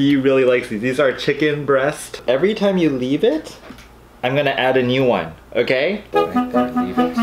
He really likes these. These are chicken breast. Every time you leave it, I'm gonna add a new one, okay? Like that, leave it.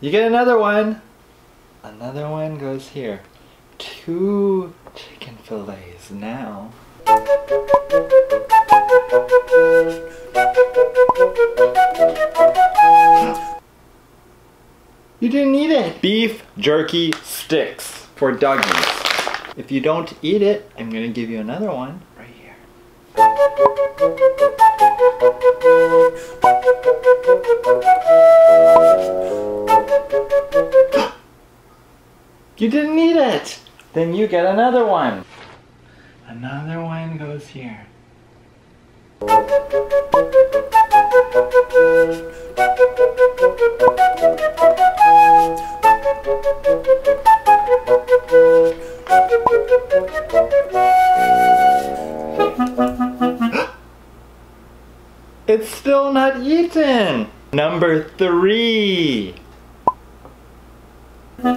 You get another one. Another one goes here. 2 chicken fillets now. You didn't eat it. Beef jerky sticks for doggies. If you don't eat it, I'm gonna give you another one right here. You didn't need it! Then you get another one. Another one goes here. It's still not eaten! Number 3. I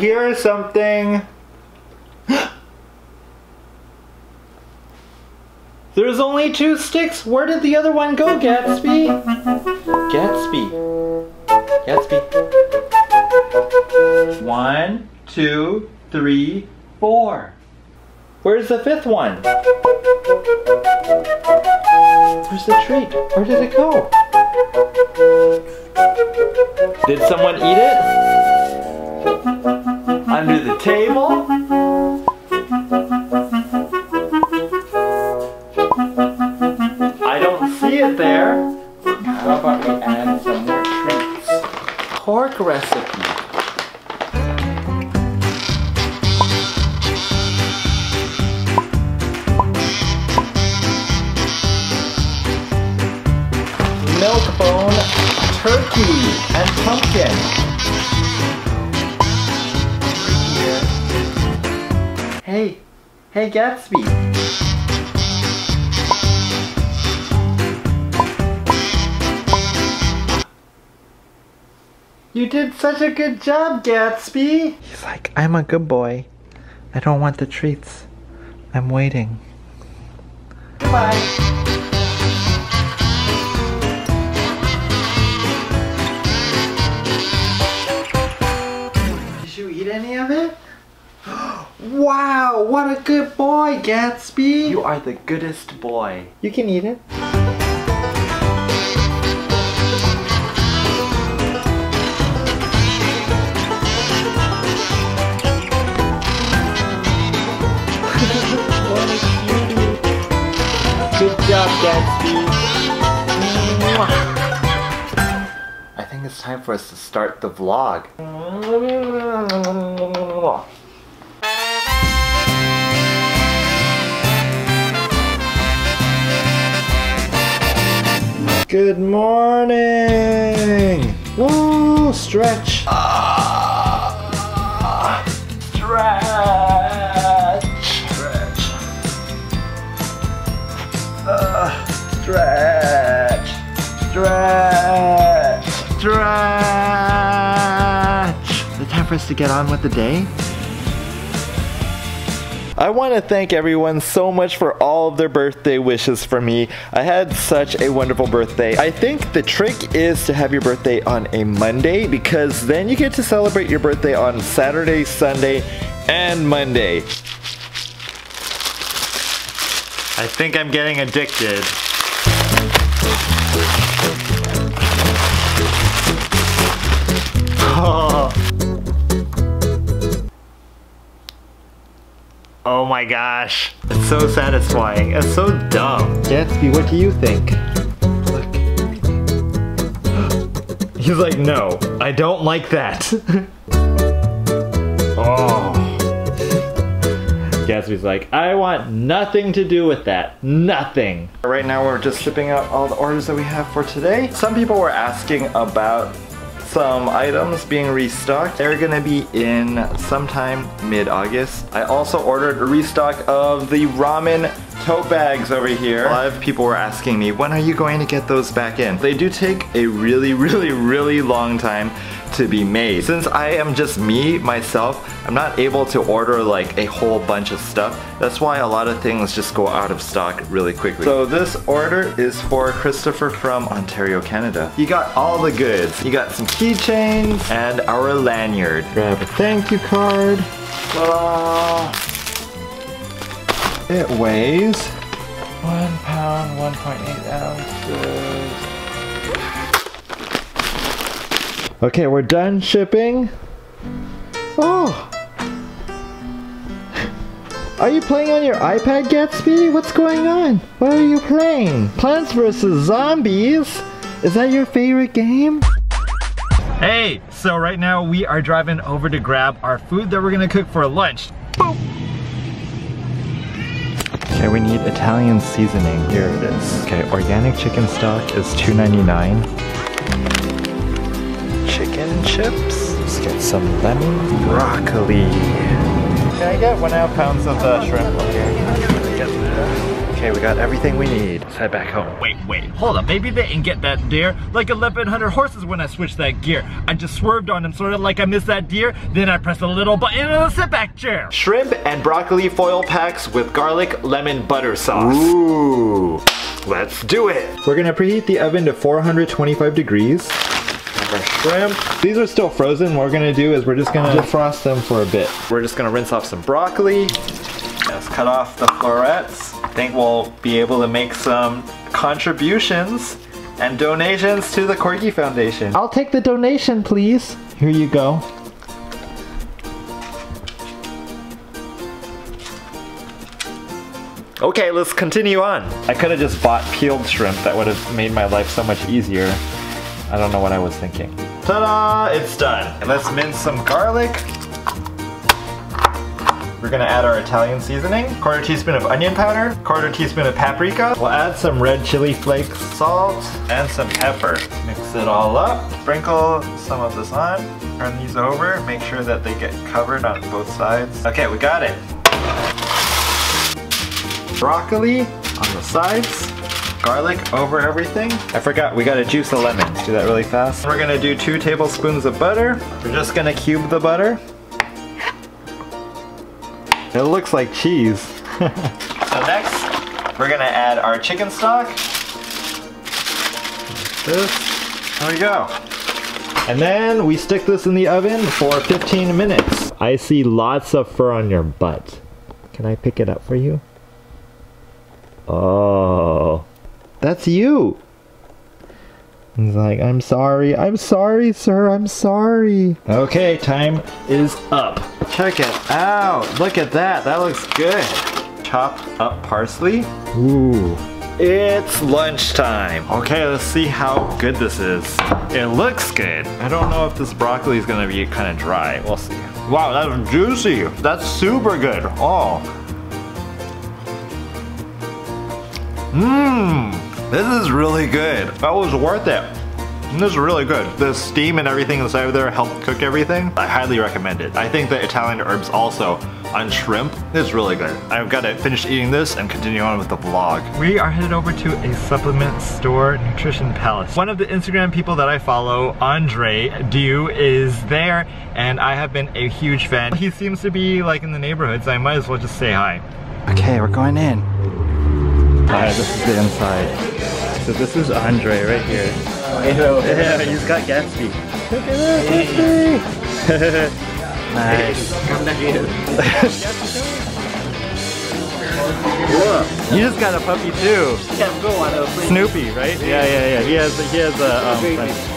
hear something. There's only 2 sticks. Where did the other one go, Gatsby? Gatsby. Gatsby. 1, 2, 3, 4. Where's the 5th one? Where's the treat? Where did it go? Did someone eat it? Under the table? I don't see it there. How about we add some more treats? Cork recipe. Milk bone, turkey, and pumpkin. Hey, hey Gatsby. You did such a good job, Gatsby. He's like, I'm a good boy. I don't want the treats. I'm waiting. Goodbye. Wow, what a good boy, Gatsby! You are the goodest boy. You can eat it. Good job, Gatsby. I think it's time for us to start the vlog. Good morning! Woo! Stretch! Stretch! It's time for us to get on with the day. I want to thank everyone so much for all of their birthday wishes for me. I had such a wonderful birthday. I think the trick is to have your birthday on a Monday, because then you get to celebrate your birthday on Saturday, Sunday, and Monday. I think I'm getting addicted. Oh. Oh my gosh, it's so satisfying, it's so dumb. Gatsby, what do you think? Look. He's like, no, I don't like that. Oh. Gatsby's like, I want nothing to do with that. Nothing. Right now we're just shipping out all the orders that we have for today. Some people were asking about some items being restocked. They're gonna be in sometime mid-August. I also ordered a restock of the ramen tote bags over here. A lot of people were asking me, when are you going to get those back in? They do take a really long time to be made. Since I am just me, myself, I'm not able to order like a whole bunch of stuff. That's why a lot of things just go out of stock really quickly. So this order is for Christopher from Ontario, Canada. He got all the goods. He got some keychains and our lanyard. Grab a thank you card. It weighs 1 pound, 1.8 ounces. Okay, we're done shipping. Oh! Are you playing on your iPad, Gatsby? What's going on? What are you playing? Plants vs. Zombies? Is that your favorite game? Hey, so right now we are driving over to grab our food that we're gonna cook for lunch. Boop! Okay, we need Italian seasoning. Here it is. Okay, organic chicken stock is $2.99. Chicken chips. Let's get some lemon broccoli. Can I get 1.5 pounds of the shrimp here? Okay, we got everything we need. Let's head back home. Wait, hold up. Maybe they didn't get that deer. Like 1,100 horses when I switched that gear. I just swerved on them, sort of like I missed that deer. Then I pressed a little button in the sit back chair. Shrimp and broccoli foil packs with garlic lemon butter sauce. Ooh, let's do it. We're gonna preheat the oven to 425 degrees. Our shrimp. These are still frozen. What we're gonna do is we're just gonna defrost them for a bit. We're just gonna rinse off some broccoli. Let's cut off the florets. I think we'll be able to make some contributions and donations to the Corgi Foundation. I'll take the donation, please. Here you go. Okay, let's continue on. I could have just bought peeled shrimp. That would have made my life so much easier. I don't know what I was thinking. Ta-da! It's done. And let's mince some garlic. We're gonna add our Italian seasoning. 1/4 teaspoon of onion powder. 1/4 teaspoon of paprika. We'll add some red chili flakes, salt, and some pepper. Mix it all up. Sprinkle some of this on. Turn these over. Make sure that they get covered on both sides. Okay, we got it. Broccoli on the sides. Garlic over everything. I forgot, we gotta juice a lemon. Let's do that really fast. We're gonna do 2 tablespoons of butter. We're just gonna cube the butter. It looks like cheese. So next, we're gonna add our chicken stock. Like this. There we go. And then we stick this in the oven for 15 minutes. I see lots of fur on your butt. Can I pick it up for you? Oh. That's you! He's like, I'm sorry, sir, I'm sorry. Okay, time is up. Check it out, look at that, that looks good. Chop up parsley. Ooh. It's lunchtime. Okay, let's see how good this is. It looks good. I don't know if this broccoli is gonna be kind of dry, we'll see. Wow, that's juicy, that's super good, oh. Mmm. This is really good. That was worth it. This is really good. The steam and everything inside of there helped cook everything. I highly recommend it. I think the Italian herbs also on shrimp is really good. I've got to finish eating this and continue on with the vlog. We are headed over to a supplement store, Nutrition Palace. One of the Instagram people that I follow, Andrei Deiu, is there, and I have been a huge fan. He seems to be like in the neighborhood, so I might as well just say hi. Okay, we're going in. Alright, this is the inside. So this is Andrei right here. Yeah, he's got Gatsby. Look at that, Gatsby! Nice. You just got a puppy too. Snoopy, right? Yeah. Oh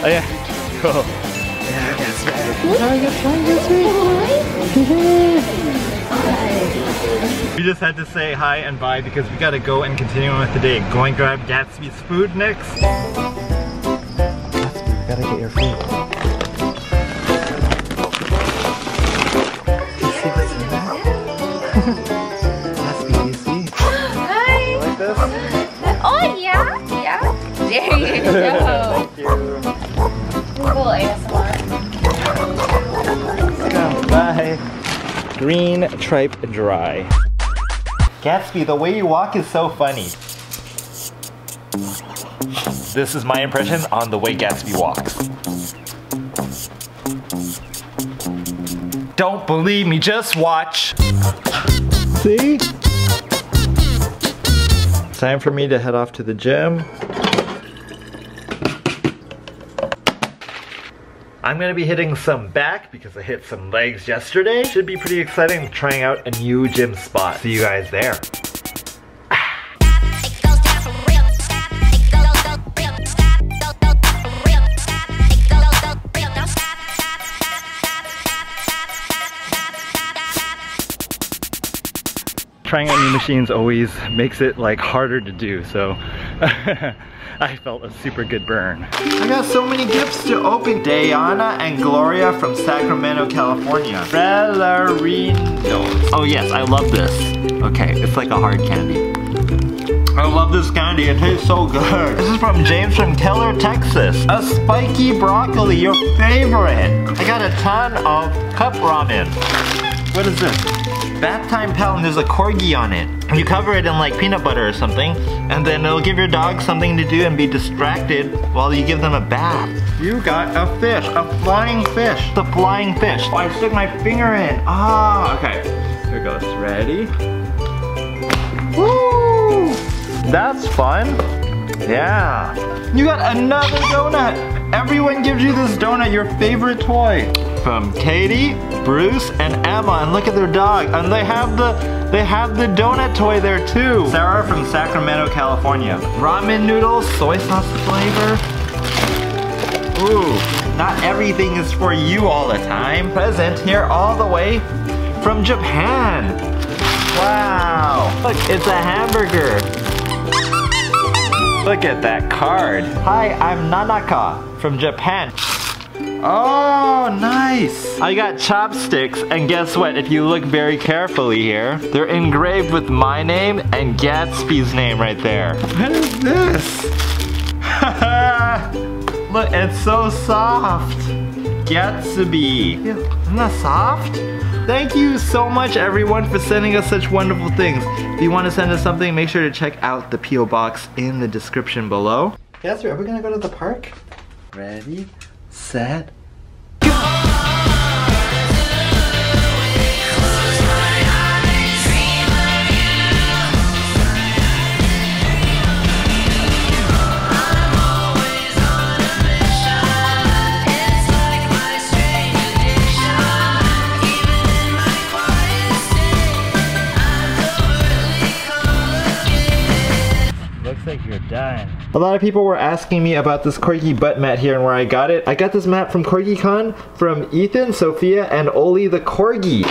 yeah, cool. Yeah, Gatsby. We just had to say hi and bye because we gotta go and continue on with the day. Go and grab Gatsby's food next. Gatsby, you gotta get your food. green tripe dry. Gatsby, the way you walk is so funny. This is my impression on the way Gatsby walks. Don't believe me, just watch. See? It's time for me to head off to the gym. I'm gonna be hitting some back because I hit some legs yesterday. Should be pretty exciting trying out a new gym spot. See you guys there. Trying out new machines always makes it like harder to do, so I felt a super good burn. I got so many gifts to open. Diana and Gloria from Sacramento, California. Bellarinos. Oh yes, I love this. Okay, it's like a hard candy. I love this candy, it tastes so good. This is from James from Keller, Texas. A spiky broccoli, your favorite. I got a ton of cup ramen. What is this? Bath time pal, and there's a corgi on it. You cover it in like peanut butter or something, and then it'll give your dog something to do and be distracted while you give them a bath. You got a fish, a flying fish. The flying fish. Oh, I stuck my finger in. Ah, okay. Here it goes. Ready? Woo! That's fun. Yeah. You got another donut. Everyone gives you this donut, your favorite toy. From Katie, Bruce, and Emma, and look at their dog, and they have the donut toy there too. Sarah from Sacramento, California. Ramen noodles, soy sauce flavor. Ooh, not everything is for you all the time. Present here all the way from Japan. Wow, look, it's a hamburger. Look at that card. Hi, I'm Nanaka from Japan. Oh, nice! I got chopsticks, and guess what? If you look very carefully here, they're engraved with my name and Gatsby's name right there. What is this? Look, it's so soft. Gatsby. Isn't that soft? Thank you so much, everyone, for sending us such wonderful things. If you want to send us something, make sure to check out the P.O. box in the description below. Gatsby, are we gonna go to the park? Ready? Set. Go! Looks like you're dying. A lot of people were asking me about this corgi butt mat here and where I got it. I got this mat from CorgiCon from Ethan, Sophia, and Oli the Corgi.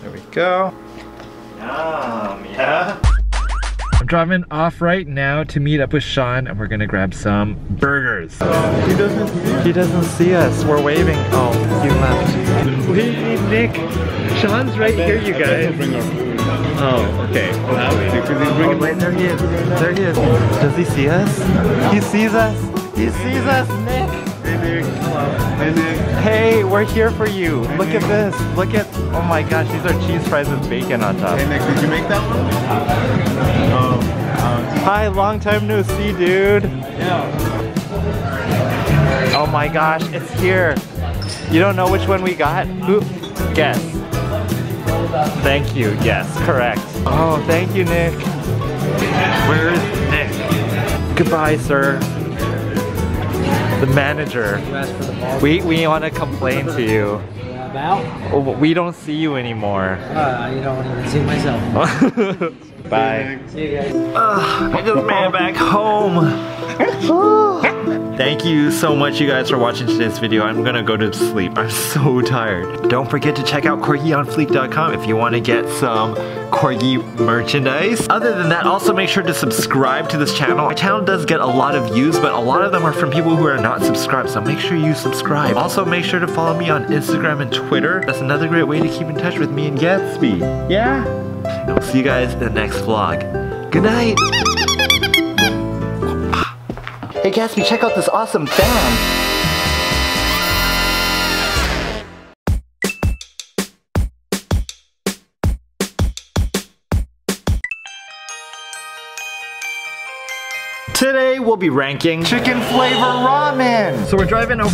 There we go. Yum, yeah? I'm driving off right now to meet up with Sean, and we're gonna grab some burgers. He doesn't see us. We're waving. Oh, he left. We need Nick. Sean's right here, you guys. Oh, okay. Oh, wait, there he is. There he is. Does he see us? He sees us. He sees us, Nick. Hey, Nick. Hey, Nick. Hey, we're here for you. Look at this. Look at, oh my gosh, these are cheese fries with bacon on top. Hey, Nick, did you make that one? Hi, long time no see, dude. Yeah. Oh my gosh, it's here. You don't know which one we got? Oop. Guess. Thank you, yes, correct. Oh, thank you, Nick. Where is Nick? Goodbye, sir. The manager. We want to complain to you. About? We don't see you anymore. You don't even see myself. Bye. See you guys. I just made it back home. Thank you so much, you guys, for watching today's video. I'm gonna go to sleep. I'm so tired. Don't forget to check out corgionfleek.com if you want to get some corgi merchandise. Other than that, also make sure to subscribe to this channel. My channel does get a lot of views, but a lot of them are from people who are not subscribed, so make sure you subscribe. Also, make sure to follow me on Instagram and Twitter. That's another great way to keep in touch with me and Gatsby. Yeah? And I'll see you guys in the next vlog. Good night! Hey Gatsby, check out this awesome fan! Today we'll be ranking chicken flavor ramen. So we're driving over